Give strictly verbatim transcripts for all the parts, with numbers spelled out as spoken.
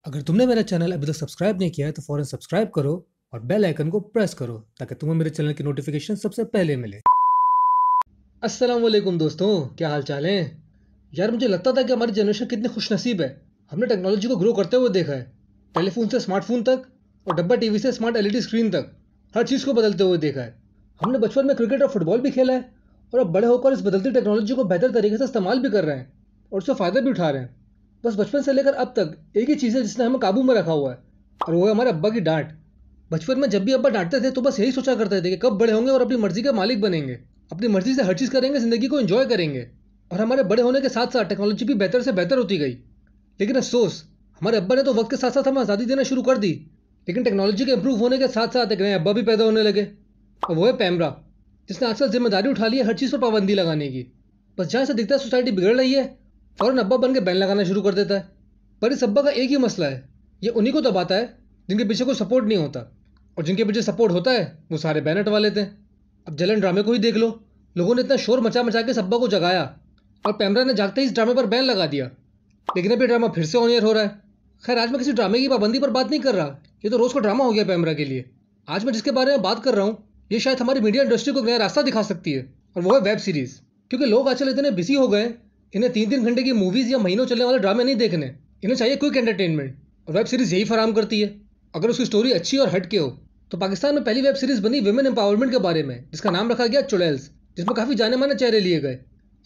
अगर तुमने मेरा चैनल अभी तक सब्सक्राइब नहीं किया है तो फौरन सब्सक्राइब करो और बेल आइकन को प्रेस करो ताकि तुम्हें मेरे चैनल की नोटिफिकेशन सबसे पहले मिले। अस्सलाम वालेकुम दोस्तों, क्या हाल चाल है यार। मुझे लगता था कि हमारी जनरेशन कितनी खुशनसीब है, हमने टेक्नोलॉजी को ग्रो करते हुए देखा है। टेलीफोन से स्मार्टफोन तक और डब्बा टीवी से स्मार्ट एलईडी स्क्रीन तक हर चीज़ को बदलते हुए देखा है। हमने बचपन में क्रिकेट और फुटबॉल भी खेला है और अब बड़े होकर इस बदलती टेक्नोलॉजी को बेहतर तरीके से इस्तेमाल भी कर रहे हैं और उससे फ़ायदा भी उठा रहे हैं। बस बचपन से लेकर अब तक एक ही चीज़ है जिसने हमें काबू में रखा हुआ है और वो है हमारे अब्बा की डांट। बचपन में जब भी अब्बा डांटते थे तो बस यही सोचा करते थे कि कब बड़े होंगे और अपनी मर्ज़ी के मालिक बनेंगे, अपनी मर्ज़ी से हर चीज़ करेंगे, ज़िंदगी को एंजॉय करेंगे। और हमारे बड़े होने के साथ साथ टेक्नोलॉजी भी बेहतर से बेहतर होती गई। लेकिन अफसोस, हमारे अब्बा ने तो वक्त के साथ साथ हमें आज़ादी देना शुरू कर दी, लेकिन टेक्नोलॉजी के इंप्रूव होने के साथ साथ एक नए अब्बा भी पैदा होने लगे और वो है पैमरा, जिसने आजकल जिम्मेदारी उठा ली है हर चीज़ पर पाबंदी लगाने की। बस जहाँ से दिखता है सोसाइटी बिगड़ रही है फ़ौरन अब्बा बन के बैन लगाना शुरू कर देता है। पर इस अब्बा का एक ही मसला है, ये उन्हीं को दबाता है जिनके पीछे कोई सपोर्ट नहीं होता, और जिनके पीछे सपोर्ट होता है वो सारे बैन हटवा लेते हैं। अब जलन ड्रामे को ही देख लो, लोगों ने इतना शोर मचा मचा के इस अब्बा को जगाया और पैमरा ने जागते ही इस ड्रामे पर बैन लगा दिया, लेकिन अब ये ड्रामा फिर से ऑन एयर हो रहा है। खैर, आज मैं किसी ड्रामे की पाबंदी पर बात नहीं कर रहा, ये तो रोज़ का ड्रामा हो गया पैमरा के लिए। आज मैं जिसके बारे में बात कर रहा हूँ ये शायद हमारी मीडिया इंडस्ट्री को नया रास्ता दिखा सकती है, और वो है वेब सीरीज़। क्योंकि लोग आजकल इतने बिजी हो गए, इन्हें तीन तीन घंटे की मूवीज़ या महीनों चलने वाले ड्रामे नहीं देखने, इन्हें चाहिए क्विक एंटरटेनमेंट, और वेब सीरीज़ यही फराम करती है अगर उसकी स्टोरी अच्छी और हट के हो। तो पाकिस्तान में पहली वेब सीरीज़ बनी विमेन एम्पावरमेंट के बारे में, जिसका नाम रखा गया चुड़ैल्स, जिसमें काफ़ी जाने माने चेहरे लिए गए।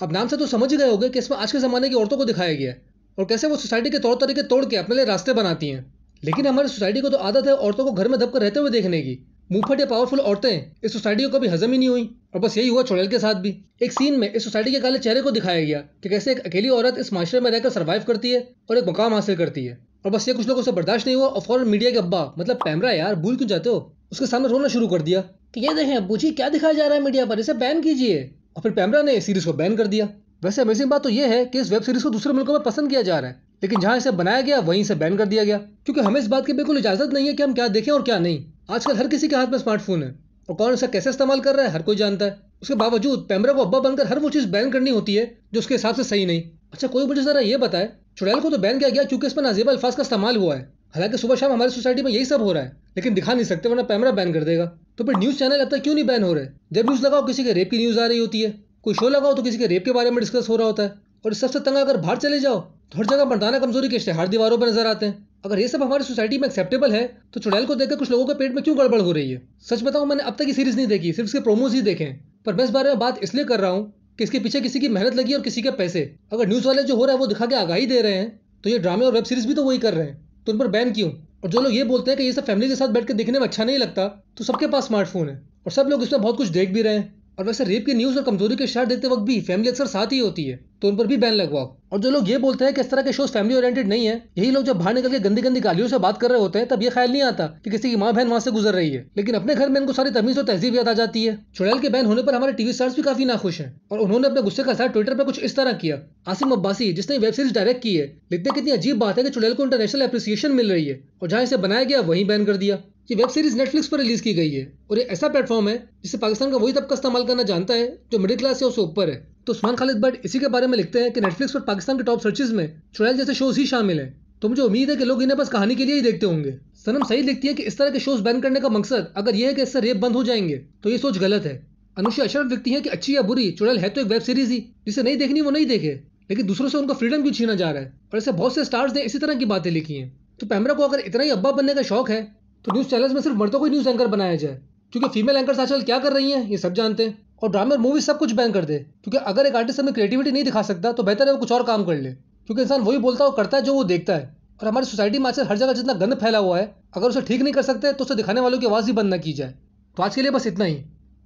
अब नाम से तो समझ ही गए होंगे कि इसमें आज के ज़माने की औरतों को दिखाया गया है और कैसे वो सोसाइटी के तौर तरीके तोड़ के अपने लिए रास्ते बनाती हैं। लेकिन हमारी सोसाइटी को तो आदत है औरतों को घर में दबकर रहते हुए देखने की। मुंहफट या पावरफुल औरतें इस सोसाइटी को कभी हजम ही नहीं हुई, और बस यही हुआ चुड़ैल के साथ भी। एक सीन में इस सोसाइटी के काले चेहरे को दिखाया गया कि कैसे एक अकेली औरत इस माशरे में रहकर सर्वाइव करती है और एक मुकाम हासिल करती है, और बस ये कुछ लोगों से बर्दाश्त नहीं हुआ और फौरन मीडिया के अब्बा, मतलब पैमरा, यार भूल क्यों जाते हो, उसके सामने रोना शुरू कर दिया कि ये देखें अब्बू जी क्या दिखाया जा रहा है मीडिया पर, इसे बैन कीजिए। और फिर पैमरा ने इस सीरीज़ को बैन कर दिया। वैसे अमेजिंग बात तो यह है कि इस वेब सीरीज़ को दूसरे मुल्कों में पसंद किया जा रहा है, लेकिन जहाँ इसे बनाया गया वहीं से बैन कर दिया गया, क्योंकि हमें इस बात की बिल्कुल इजाज़त नहीं है कि हम क्या देखें और क्या नहीं। आजकल हर किसी के हाथ में स्मार्टफोन है और कौन उसका कैसे इस्तेमाल कर रहा है हर कोई जानता है। उसके बावजूद पैमरा को अब्बा बनकर हर वो चीज़ बैन करनी होती है जो उसके हिसाब से सही नहीं। अच्छा, कोई मुझे ज़रा ये बताए, चुड़ैल को तो बैन किया गया क्योंकि इसमें नाजेब अल्फाज का इस्तेमाल हुआ है। हालांकि सुबह शाम हमारी सोसाइटी में यही सब हो रहा है, लेकिन दिखा नहीं सकते वरना पैमरा बैन कर देगा। तो फिर न्यूज़ चैनल अब तक क्यों नहीं बैन हो रहे? जब न्यूज़ लगाओ किसी के रेप की न्यूज़ आ रही होती है, कोई शो लगाओ तो किसी के रेप के बारे में डिस्कस हो रहा होता है, और इस सबसे तंग अगर बाहर चले जाओ तो हर जगह मर्दाना कमजोरी के इश्तेहार दीवारों पर नजर आते हैं। अगर ये सब हमारी सोसाइटी में एक्सेप्टेबल है तो चुड़ैल को देखकर कुछ लोगों के पेट में क्यों गड़बड़ हो रही है? सच बताऊं, मैंने अब तक ये सीरीज़ नहीं देखी, सिर्फ इसके प्रोमोज ही देखे, पर मैं इस बारे में बात इसलिए कर रहा हूँ कि इसके पीछे किसी की मेहनत लगी और किसी के पैसे। अगर न्यूज़ वाले जो हो रहा है वो दिखा के आगाही दे रहे हैं तो ये ड्रामे और वेब सीरीज़ भी तो वही कर रहे हैं, तो उन पर बैन क्यों? और जो लोग ये बोलते हैं कि ये सब फैमिली के साथ बैठ कर देखने में अच्छा नहीं लगता, तो सबके पास स्मार्टफोन है और सब लोग इसमें बहुत कुछ देख भी रहे हैं। और वैसे रेप की न्यूज़ और कमजोरी के शहर देखते वक्त भी फैमिली अक्सर साथ ही होती है, तो उन पर भी बैन लगवाओ। और जो लोग ये बोलते हैं कि इस तरह के शोज फैमिली ओरिएंटेड नहीं है, यही लोग जब बाहर निकल के गंदी गंदी गालियों से बात कर रहे होते हैं तब ये ख्याल नहीं आता कि किसी की माँ बहन वहाँ से गुजर रही है, लेकिन अपने घर में इनको सारी तमीज़ और तहजीब याद आ जाती है। चुड़ैल के बैन होने पर हमारे टीवी स्टार्स भी काफी नाखुश हैं और उन्होंने अपने गुस्से का साथ ट्विटर पर कुछ इस तरह किया। आसिम अब्बासी, जिसने वेब सीरीज डायरेक्ट की है, लिखते कितनी अजीब बात है कि चुड़ैल को इंटरनेशनल एप्रिसिएशन मिल रही है और जहाँ इसे बनाया गया वहीं बैन कर दिया। ये वेब सीरीज़ नेटफ्लिक्स पर रिलीज़ की गई है और ये ऐसा प्लेटफॉर्म है जिसे पाकिस्तान का वही तबका इस्तेमाल करना जानता है जो मिडिल क्लास या उससे ऊपर है। तो उस्मान खालिद बट इसी के बारे में लिखते हैं कि नेटफ्लिक्स पर पाकिस्तान के टॉप सर्चेज में चुड़ैल जैसे शोज़ ही शामिल हैं, तो मुझे उम्मीद है कि लोग इन्हें बस कहानी के लिए ही देखते होंगे। सनम सईद लिखती है कि इस तरह के शोज़ बैन करने का मकसद अगर यह है कि इससे रेप बंद हो जाएंगे तो ये सोच गलत है। अनुषा अशरफ लिखती है कि अच्छी या बुरी, चुड़ैल है तो एक वेब सीरीज़ ही, जिसे नहीं देखनी वो नहीं देखे, लेकिन दूसरों से उनका फ्रीडम क्यों छीना जा रहा है। और ऐसे बहुत से स्टार्स ने इसी तरह की बातें लिखी हैं। तो पैमरा को अगर इतना ही अब्बा बनने का शौक है तो न्यूज़ चैनल्स में सिर्फ मर्दों को न्यूज़ एंकर बनाया जाए, क्योंकि फीमेल एंकर्स आजकल क्या कर रही हैं ये सब जानते हैं। और ड्रामे और मूवी सब कुछ बैन कर दे, क्योंकि अगर एक आर्टिस्ट अपनी क्रिएटिविटी नहीं दिखा सकता तो बेहतर है वो कुछ और काम कर ले, क्योंकि इंसान वही बोलता है और करता है जो वो देखता है। और हमारी सोसाइटी में आजकल हर जगह जितना गंद फैला हुआ है, अगर उसे ठीक नहीं कर सकते तो उसे दिखाने वालों की आवाज़ ही बंद न की जाए। तो आज के लिए बस इतना ही।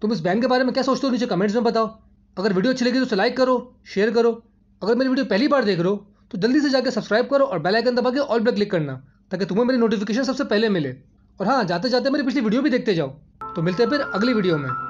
तुम इस बैन के बारे में क्या सोचते हो नीचे कमेंट्स में बताओ। अगर वीडियो अच्छी लगी तो उसे लाइक करो, शेयर करो। अगर मेरी वीडियो पहली बार देख रहे हो तो जल्दी से जाकर सब्सक्राइब करो और बेल आइकन दबा के ऑल पे क्लिक करना ताकि तुम्हें मेरी नोटिफिकेशन सबसे पहले मिले। और हाँ, जाते जाते मेरी पिछली वीडियो भी देखते जाओ। तो मिलते हैं फिर अगली वीडियो में।